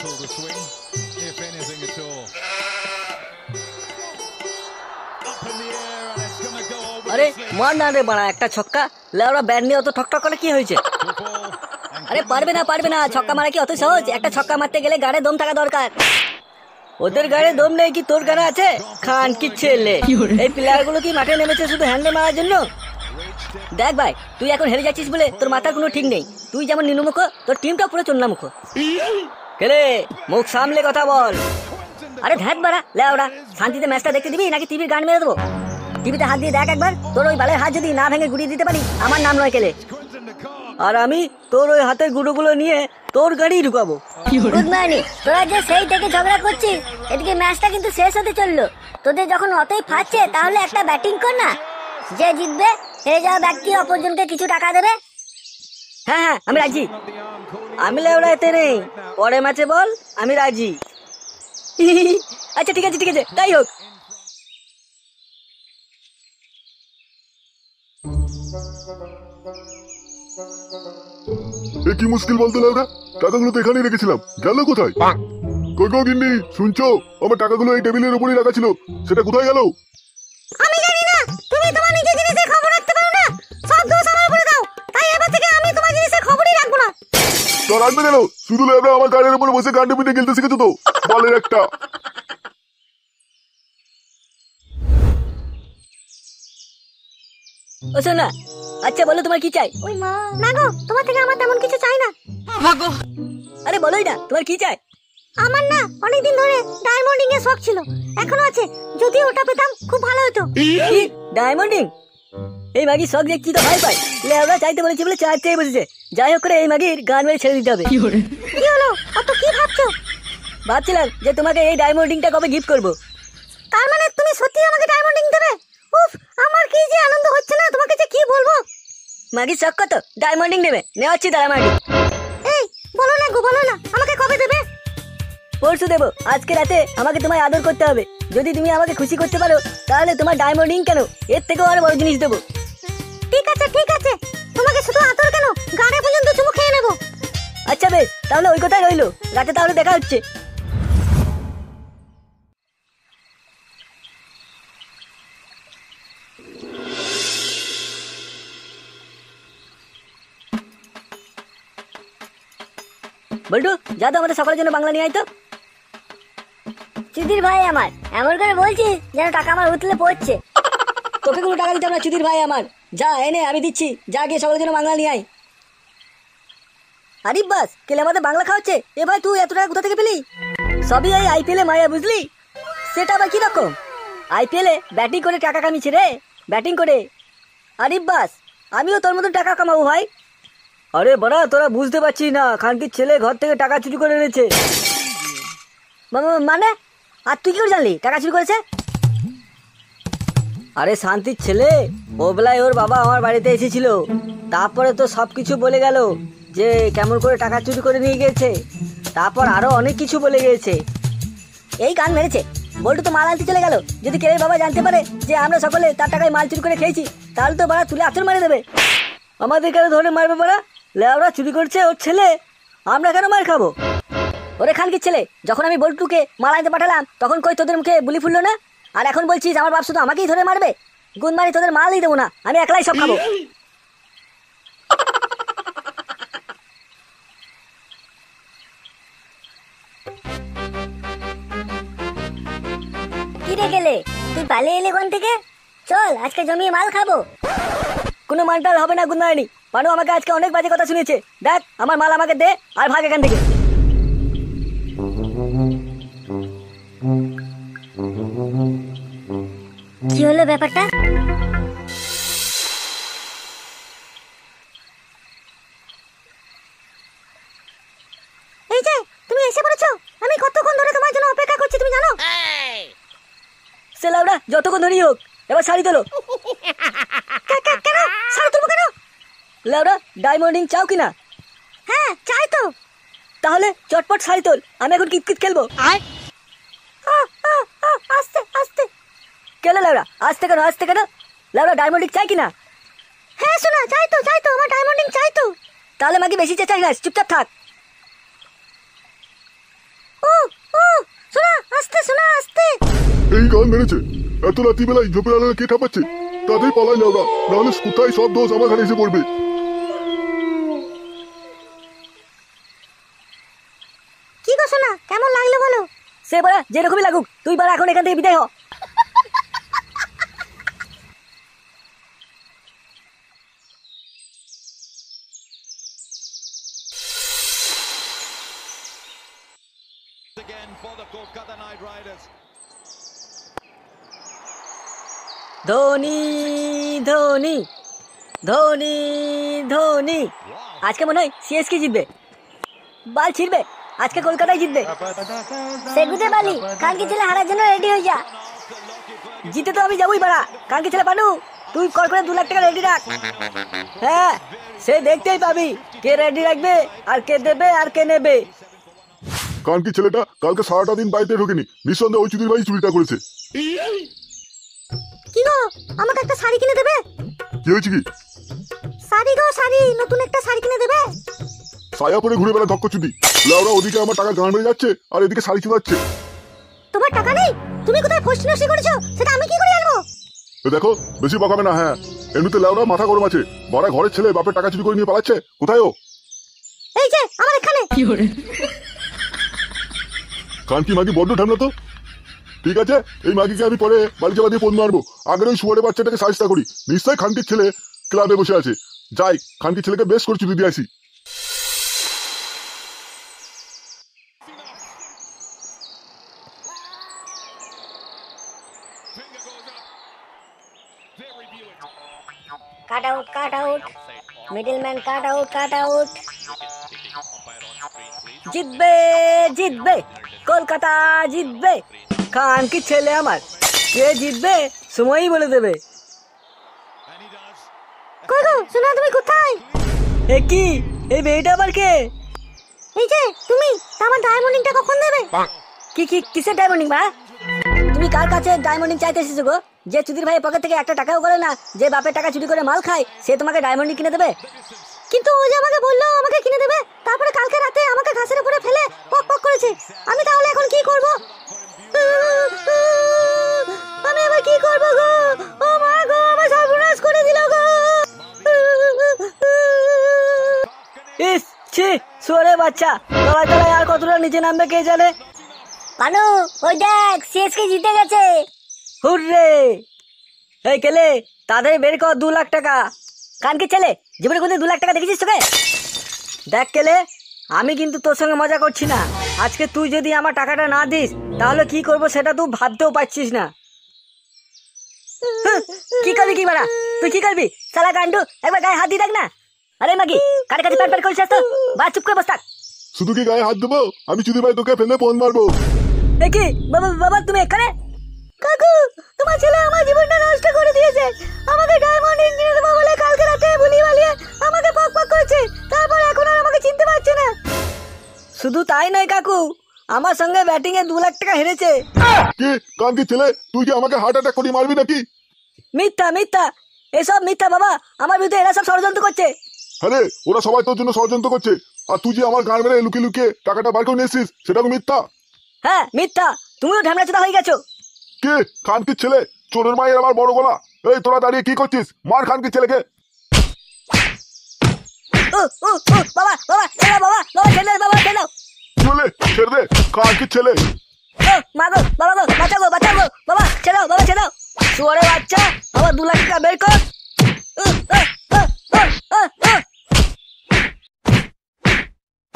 cancel the swing, if anything at all. Up in the air and it's going to go over. আরে মার না রে বানা একটা ছক্কা লেওরা ব্যাট নিয়ে অত ঠকঠক করে কি হয়েছে? আরে পারবে না পারবে না, ছক্কা মারা কি অত সহজ? একটা ছক্কা মারতে গেলে গাড়ে দম থাকা দরকার। ওদের গাড়ে দম নেই কি তোর গাড়ে আছে? খান কি ছেলে, এই প্লেয়ার গুলো কি মাঠে নেমেছে শুধু হ্যান্ডে মারার জন্য? দেখ ভাই, তুই এখন হেরে যাচ্ছিস বলে তোর মাথার কোনো ঠিক নেই। তুই যেমন নিনুমুখ, তোর টিমটা পুরো চন্নামুখ। খেলে মুখ সামলে কথা বল। আরে ধ্যাত বাড়া লেওরা, শান্তিতে ম্যাচটা দেখতে দিবি নাকি টিভির গান মেরে দেবো? টিভিতে হাত দিয়ে দেখ একবার, তোর ওই বালের হাত যদি না ভেঙে গুড়িয়ে দিতে পারি আমার নাম নয় খেলে, আর আমি তোর ওই হাতের গুঁড়োগুলো নিয়ে তোর গাড়ি ঢুকাবো। গুড মর্নিং, তোরা যে সেই থেকে ঝগড়া করছিস, এদিকে ম্যাচটা কিন্তু শেষ হতে চললো। তোদের যখন অতই ফাঁচছে তাহলে একটা ব্যাটিং কর না, যে জিতবে হেরে যাওয়া ব্যক্তি অপরজনকে কিছু টাকা দেবে। হ্যাঁ হ্যাঁ আমি রাজি। আমি লেওড়া এতে নেই, পরে ম্যাচে বল, আমি রাজি। আচ্ছা ঠিক আছে ঠিক আছে, তাই হোক। কি মুশকিল বলতো লেওড়া, টাকাগুলো তো এখানেই রেখেছিলাম, গেল কোথায়? কই গো গিন্নি, শুনছো? আমার টাকাগুলো এই টেবিলের উপরেই রাখা ছিল, সেটা কোথায় গেল? আমি জানি না, তুমি তোমার নিজের জিনিসের খবর রাখতে পারো না, সব দোষ আমার উপরে দাও। তাই এবার থেকে আমি তোমার জিনিসের খবরই রাখবো না। তো রাখবে কেন? শুধু লেওড়া আমার গাড়ির উপরে বসে গান্ডে পিটে খেলতে শিখেছো তো, বালের একটা। ও শোনা, আচ্ছা বলো তোমার কি চাই? ওই মা, না গো তোমার থেকে আমার তেমন কিছু চাই না। ভাগো। আরে বলোই না তোমার কি চাই। আমার না অনেক দিন ধরে ডায়মন্ডিং এর শখ ছিল, এখনো আছে, যদি ওটা পেতাম খুব ভালো হতো। কি ডায়মন্ডিং? এই মাগি শখ দেখছি তো ভাই পাই, লেওরা চাইতে বলেছি বলে চার চাই বসেছে। যাই হোক করে এই মাগির গান মেরে ছেড়ে দিতে হবে। কি হলো অত কি ভাবছো? ভাবছিলাম যে তোমাকে এই ডায়মন্ডিংটা কবে গিফট করবো। তার মানে তুমি সত্যি আমাকে ডায়মন্ডিং দেবে? উফ, আমার কি যে আনন্দ হচ্ছে না, তোমাকে যে কি বলবো। মাগির শখ কত ডায়মন্ডিং নেবে, নেওয়াচ্ছি তারা মাগি। এই বলো না গো বলো না, আমাকে কবে দেবে? পরশু দেবো, আজকে রাতে। আমাকে তোমায় আদর করতে হবে, যদি তুমি আমাকে খুশি করতে পারো তাহলে তোমার ডায়মন্ডিং কেন, এর থেকেও আরো বড় জিনিস দেবো। ঠিক আছে ঠিক আছে, তোমাকে শুধু আদর কেন, গাড়ে পর্যন্ত চুমু খেয়ে নেবো। আচ্ছা বেশ, তাহলে ওই কথাই রইলো, রাতে তাহলে দেখা হচ্ছে। বল্টু যা তো আমাদের সকালের জন্য বাংলা নিয়ে আয় তো। চুদির ভাই আমার, এমন করে বলছিস যেন টাকা আমার উতলে পড়ছে। তোকে কোনো টাকা দিতাম না চুদির ভাই আমার, যা এনে আমি দিচ্ছি, যা গিয়ে সকালের জন্য বাংলা নিয়ে আয়। আরিফ বাস কেলে আমাদের বাংলা খাওয়াচ্ছে। এ ভাই তুই এত টাকা কোথা থেকে পেলি? সবই এই আইপিএলে মায়া, বুঝলি? সেটা আবার কিরকম? আইপিএলে ব্যাটিং করে টাকা কামিয়েছে রে, ব্যাটিং করে। আরিফ বাস আমিও তোর মতন টাকা কামাবো ভাই। আরে বড়া তোরা বুঝতে পারছিস না, খানকির ছেলে ঘর থেকে টাকা চুরি করে এনেছে। মানে? আর তুই কি করে জানলি টাকা চুরি করেছে? আরে শান্তির ছেলে, ওবেলায় ওর বাবা আমার বাড়িতে এসেছিল, তারপরে তো সব কিছু বলে গেল যে কেমন করে টাকা চুরি করে নিয়ে গেছে, তারপর আরো অনেক কিছু বলে গিয়েছে। এই গান মেরেছে, বলটু তো মাল আনতে চলে গেল। যদি কেলের বাবা জানতে পারে যে আমরা সকলে তার টাকায় মাল চুরি করে খেয়েছি, তাহলে তো বাড়া তুলে আঁচড় মারে দেবে। আমাদের কেন ধরে মারবে বাড়া? লেওরা চুরি করছে ওর ছেলে, আমরা কেন মার খাবো? ওরে খানকির ছেলে, যখন আমি বল্টুকে মাল আনতে পাঠালাম তখন কই তোদের মুখে বুলি ফুললো না, আর এখন বলছিস আমার বাপ শুধু আমাকেই ধরে মারবে? গুনমানি, তোদের মালই দেবো না, আমি একলাই সব খাবো। কি রে গেলে, তুই পালিয়ে এলে কোন থেকে? চল আজকে জমিয়ে মাল খাবো। কোনো মালটাল হবে না গুনমানি, পানু আমাকে আজকে অনেক বাজে কথা শুনিয়েছে। দেখ আমার মাল আমাকে দে আর ভাগ এখান থেকে। কি হলো ব্যাপারটা? এই যে তুমি এসে পড়েছো, আমি কতক্ষণ ধরে তোমার জন্য অপেক্ষা করছি তুমি জানো? সেলাউডা যতক্ষণ ধরেই হোক, এবার শাড়ি তোলো। কেন শাড়ি তুলবো কেন? লেওরা ডায়মন্ডিং চাও কিনা? হ্যাঁ চাই তো। তাহলে চটপট শাড়ি তোল, আমি এখন কিতকিত খেলবো। আস্তে আস্তে খেলে লেওরা, আস্তে কেন আস্তে কেন? লেওরা ডায়মন্ডিং চাই কিনা? হ্যাঁ শোনা, চাই তো চাই তো, আমার ডায়মন্ডিং চাই তো। তাহলে আমাকে বেশি চেঁচাই না, চুপচাপ থাক। ও ও সোনা আস্তে সোনা আস্তে। এই গান মেরেছে, এত রাত্রি বেলায় ঝোপের কে ঠাপাচ্ছে? তাদের পালাই না ওরা, নাহলে কোথায় সব দোষ আমার ঘাড়ে এসে পড়বে। কি গো সোনা, কেমন লাগলো বলো? সে বাড়া যেরকমই লাগুক, তুই বাড়া এখন এখান থেকে বিদায় হ। ধোনি ধোনি ধোনি ধোনি, আজকে মনে হয় সিএসকে জিতবে, বাল ছিড়বে, আজকে কলকাতায় জিতবে। সেগুতে বালি কালকে ছেলে হারার জন্য রেডি হয়ে যা, জিতে তো আমি যাবই বাড়া। কালকে ছেলে পানু, তুই কল করে 2 লাখ টাকা রেডি রাখ। হ্যাঁ, সে দেখতেই পাবি কে রেডি রাখবে আর কে দেবে আর কে নেবে। কানকি ছেলেটা কালকে সারাটা দিন বাড়িতে ঢোকেনি, নিঃসন্দেহে ওই চুদির ভাই চুরিটা করেছে। কি গো, আমাকে একটা শাড়ি কিনে দেবে? কি হয়েছে কি? শাড়ি গো শাড়ি, নতুন একটা শাড়ি কিনে দেবে? সায়া পরে ঘুরে বেড়া ধক্ক চুদি লাউরা, ওদিকে আমার টাকা গান হয়ে যাচ্ছে আর এদিকে শাড়ি চুরাচ্ছে। তোমার টাকা নেই? তুমি কোথায় ফষ্টি নষ্টি করেছো সেটা আমি কি করে জানবো? দেখো বেশি বকাবে না। হ্যাঁ, এমনিতে লাউরা মাথা গরম আছে, বড়া ঘরের ছেলে বাপের টাকা চুরি করে নিয়ে পালাচ্ছে। কোথায় ও? এই যে আমার এখানে। কি করে কানকি মাগি বড্ড ঠান্ডা তো। ঠিক আছে, এই মাগিকে আমি পরে বাড়ি চাপা দিয়ে ফোন মারবো। আগের ওই শুয়ারের বাচ্চাটাকে সাহায্য করি, নিশ্চয়ই খানকির ছেলে ক্লাবে বসে আছে। যাই, খানকির ছেলেকে বেশ করে চুরি দিয়ে আসি। Cut out cut out, middleman cut out cut out. জিতবে জিতবে কলকাতা, জিতবে কানকি ছেলে আমার। কে জিতবে সময়ই বলে দেবে। কই গো সোনা, তুমি কোথায়? এ কি, এই মেয়েটা আবার কে? এই যে তুমি, আমার ডায়মন্ডটা কখন দেবে? কি কি কিসের ডায়মন্ড মা? তুমি কার কাছে ডায়মন্ড চাইতে এসেছো গো? যে চুদির ভাইয়ের পকেট থেকে একটা টাকাও করে না, যে বাপের টাকা চুরি করে মাল খায়, সে তোমাকে ডায়মন্ড কিনে দেবে? কিন্তু ও যে আমাকে বললো আমাকে কিনে দেবে, তারপরে কালকে রাতে আমাকে ঘাসের উপরে ফেলে পক পক করেছে। আমি তাহলে এখন কি করব? আমি এবার কি করব গো? ও মা গো, আমার সর্বনাশ করে দিল গো। ইস ছি, সরে বাচ্চা, তলায় তলায় আর কতটা নিচে নামবে কে জানে। পানু, ওই দেখ সিএসকে জিতে গেছে। হুররে! এই কেলে, তাদের বের কর 2 লাখ টাকা। কানকি ছেলে, জীবনে কোনদিন 2 লাখ টাকা দেখেছিস তোকে? দেখ কেলে, আমি কিন্তু তোর সঙ্গে মজা করছি না। আজকে তুই যদি আমার টাকাটা না দিস, তাহলে কি করবো সেটা তুই ভাবতেও পারছিস না। কি করবি কি বাড়া, তুই কি করবি? সালা গান্ডু, একবার গায়ে হাত দিয়ে দেখ না। আরে মাগি, কারে কাছে প্যাট প্যাট করিস তো, বা চুপ করে বস থাক। শুধু কি গায়ে হাত দেবো? আমি চুদি ভাই তোকে ফেলে ফোন মারবো। দেখি বাবা বাবা, তুমি এখানে? কাকু, তোমার ছেলে আমার জীবনটা নষ্ট করে দিয়েছে। আমাকে ডায়মন্ড রিং কিনে দেবো বলে কালকে রাতে ভুলিয়ে আমাকে পক পক করেছে, তারপর এখন আর আমাকে চিনতে পারছে না। শুধু তাই নয় কাকু, আমার সঙ্গে ব্যাটিং এ 2 লাখ টাকা হেরেছে। কি কানকি ছেলে, তুই কি আমাকে হার্ট অ্যাটাক করে মারবি নাকি? মিথ্যা মিথ্যা, এসব মিথ্যা বাবা। আমার বিরুদ্ধে এরা সব ষড়যন্ত্র করছে। আরে ওরা সবাই তোর জন্য ষড়যন্ত্র করছে, আর তুই যে আমার গান মেরে লুকিয়ে লুকিয়ে টাকাটা বার করে নিয়েছিস সেটাও মিথ্যা। হ্যাঁ মিথ্যা, তুমিও ঢ্যামড়া চোদা হয়ে গেছো। কে কানকি ছেলে, চোরের মায়ের আমার বড় গলা। এই তোরা দাঁড়িয়ে কি করছিস? মার কানকি ছেলেকে। বাবা বাবা ছেড়ে দাও, বাবা বাবা ছেড়ে দাও, বাবা ছেড়ে দাও, চলে ছেড়ে দে কানকি ছেলে। মারো বাবা, বাবা বাঁচাও, বাঁচাও বাবা, ছেড়ে দাও, বাবা ছেড়ে দাও। শুয়োরের বাচ্চা, আবার 2 লাখ টাকা বের কর।